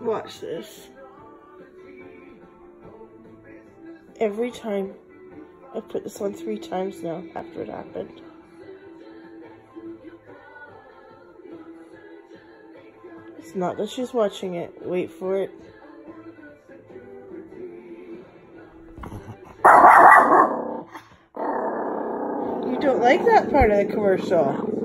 Watch this. Every time. I put this on 3 times now after it happened. It's not that she's watching it. Wait for it. You don't like that part of the commercial.